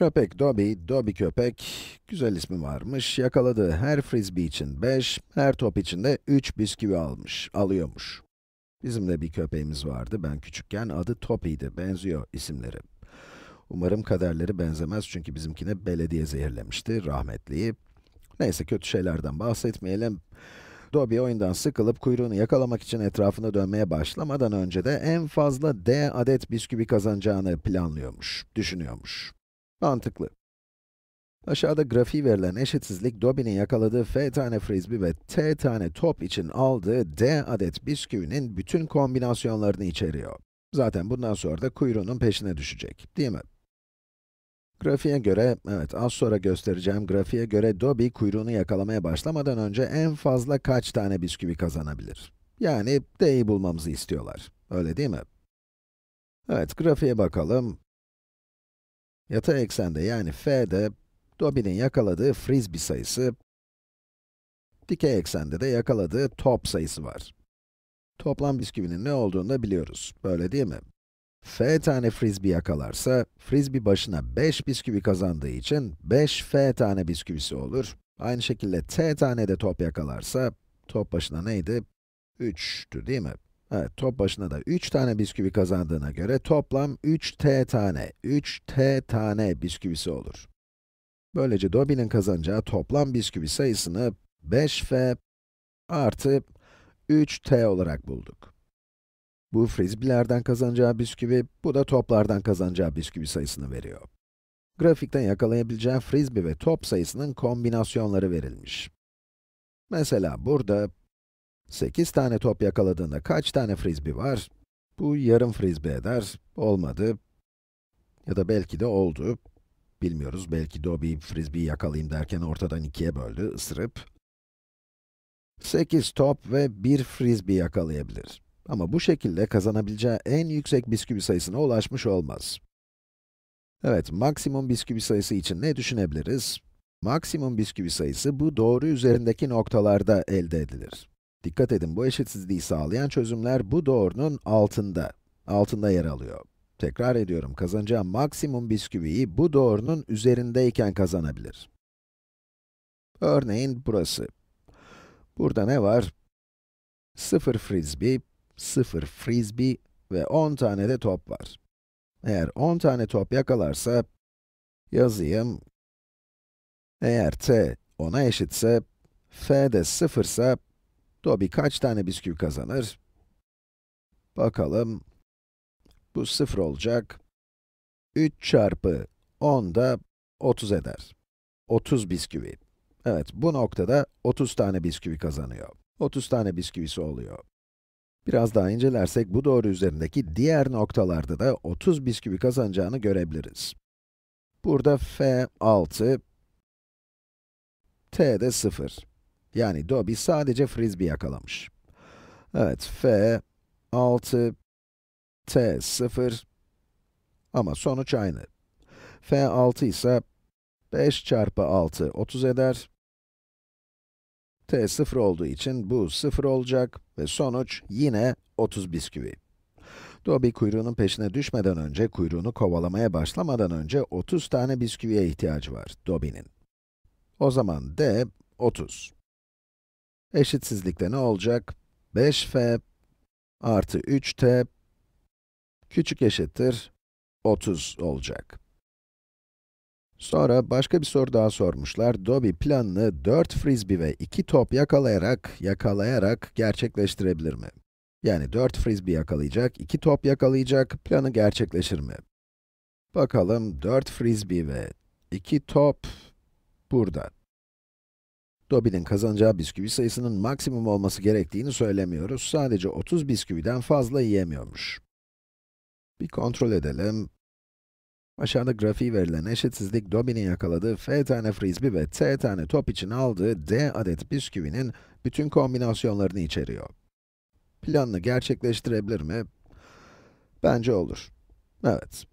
Köpek Dobby, Dobby köpek. Güzel ismi varmış. Yakaladığı her frisbee için 5, her top için de 3 bisküvi alıyormuş. Bizim de bir köpeğimiz vardı. Ben küçükken adı Toppy'ydi. Benziyor isimleri. Umarım kaderleri benzemez çünkü bizimkine belediye zehirlemişti, rahmetliyi. Neyse, kötü şeylerden bahsetmeyelim. Dobby oyundan sıkılıp kuyruğunu yakalamak için etrafına dönmeye başlamadan önce de en fazla D adet bisküvi kazanacağını planlıyormuş, düşünüyormuş. Mantıklı. Aşağıda grafiği verilen eşitsizlik, Dobby'nin yakaladığı F tane frisbee ve T tane top için aldığı D adet bisküvinin bütün kombinasyonlarını içeriyor. Zaten bundan sonra da kuyruğunun peşine düşecek, değil mi? Grafiğe göre, evet az sonra göstereceğim grafiğe göre Dobby kuyruğunu yakalamaya başlamadan önce en fazla kaç tane bisküvi kazanabilir? Yani D'yi bulmamızı istiyorlar, öyle değil mi? Evet, grafiğe bakalım. Yatay eksende yani F'de Dobby'nin yakaladığı frisbee sayısı, dikey eksende de yakaladığı top sayısı var. Toplam bisküvinin ne olduğunu da biliyoruz, öyle değil mi? F tane frisbee yakalarsa, frisbee başına 5 bisküvi kazandığı için 5 F tane bisküvisi olur. Aynı şekilde T tane de top yakalarsa, top başına neydi? 3'tü değil mi? Evet, top başına da 3 tane bisküvi kazandığına göre toplam 3T tane bisküvisi olur. Böylece Dobby'nin kazanacağı toplam bisküvi sayısını 5F artı 3T olarak bulduk. Bu frisbee'lerden kazanacağı bisküvi, bu da toplardan kazanacağı bisküvi sayısını veriyor. Grafikten yakalayabileceği frisbee ve top sayısının kombinasyonları verilmiş. Mesela burada 8 tane top yakaladığında kaç tane frisbee var? Bu yarım frisbee eder, olmadı. Ya da belki de oldu. Bilmiyoruz, belki Dobby frisbee'yi yakalayayım derken ortadan ikiye böldü, ısırıp. 8 top ve 1 frisbee yakalayabilir. Ama bu şekilde kazanabileceği en yüksek bisküvi sayısına ulaşmış olmaz. Evet, maksimum bisküvi sayısı için ne düşünebiliriz? Maksimum bisküvi sayısı bu doğru üzerindeki noktalarda elde edilir. Dikkat edin, bu eşitsizliği sağlayan çözümler bu doğrunun altında yer alıyor. Tekrar ediyorum, kazanacağı maksimum bisküviyi bu doğrunun üzerindeyken kazanabilir. Örneğin burası. Burada ne var? 0 frisbee, 0 frisbee ve 10 tane de top var. Eğer 10 tane top yakalarsa, yazayım. Eğer T 10'a eşitse, F de 0 ise, Dobby kaç tane bisküvi kazanır? Bakalım. Bu 0 olacak. 3 çarpı 10 da 30 eder. 30 bisküvi. Evet, bu noktada 30 tane bisküvi kazanıyor. 30 tane bisküvisi oluyor. Biraz daha incelersek, bu doğru üzerindeki diğer noktalarda da 30 bisküvi kazanacağını görebiliriz. Burada F 6, T de 0. Yani Dobby sadece frisbee yakalamış. Evet, F 6, T 0 ama sonuç aynı. F 6 ise 5 çarpı 6, 30 eder. T 0 olduğu için bu 0 olacak ve sonuç yine 30 bisküvi. Dobby kuyruğunun peşine düşmeden önce, kuyruğunu kovalamaya başlamadan önce 30 tane bisküviye ihtiyacı var Dobby'nin. O zaman D 30. Eşitsizlikte ne olacak? 5F artı 3T küçük eşittir 30 olacak. Sonra başka bir soru daha sormuşlar. Dobby planını 4 frisbee ve 2 top yakalayarak gerçekleştirebilir mi? Yani 4 frisbee yakalayacak, 2 top yakalayacak, planı gerçekleşir mi? Bakalım, 4 frisbee ve 2 top burada. Dobby'nin kazanacağı bisküvi sayısının maksimum olması gerektiğini söylemiyoruz. Sadece 30 bisküviden fazla yiyemiyormuş. Bir kontrol edelim. Aşağıda grafiği verilen eşitsizlik, Dobby'nin yakaladığı F tane frisbee ve T tane top için aldığı D adet bisküvinin bütün kombinasyonlarını içeriyor. Planını gerçekleştirebilir mi? Bence olur. Evet.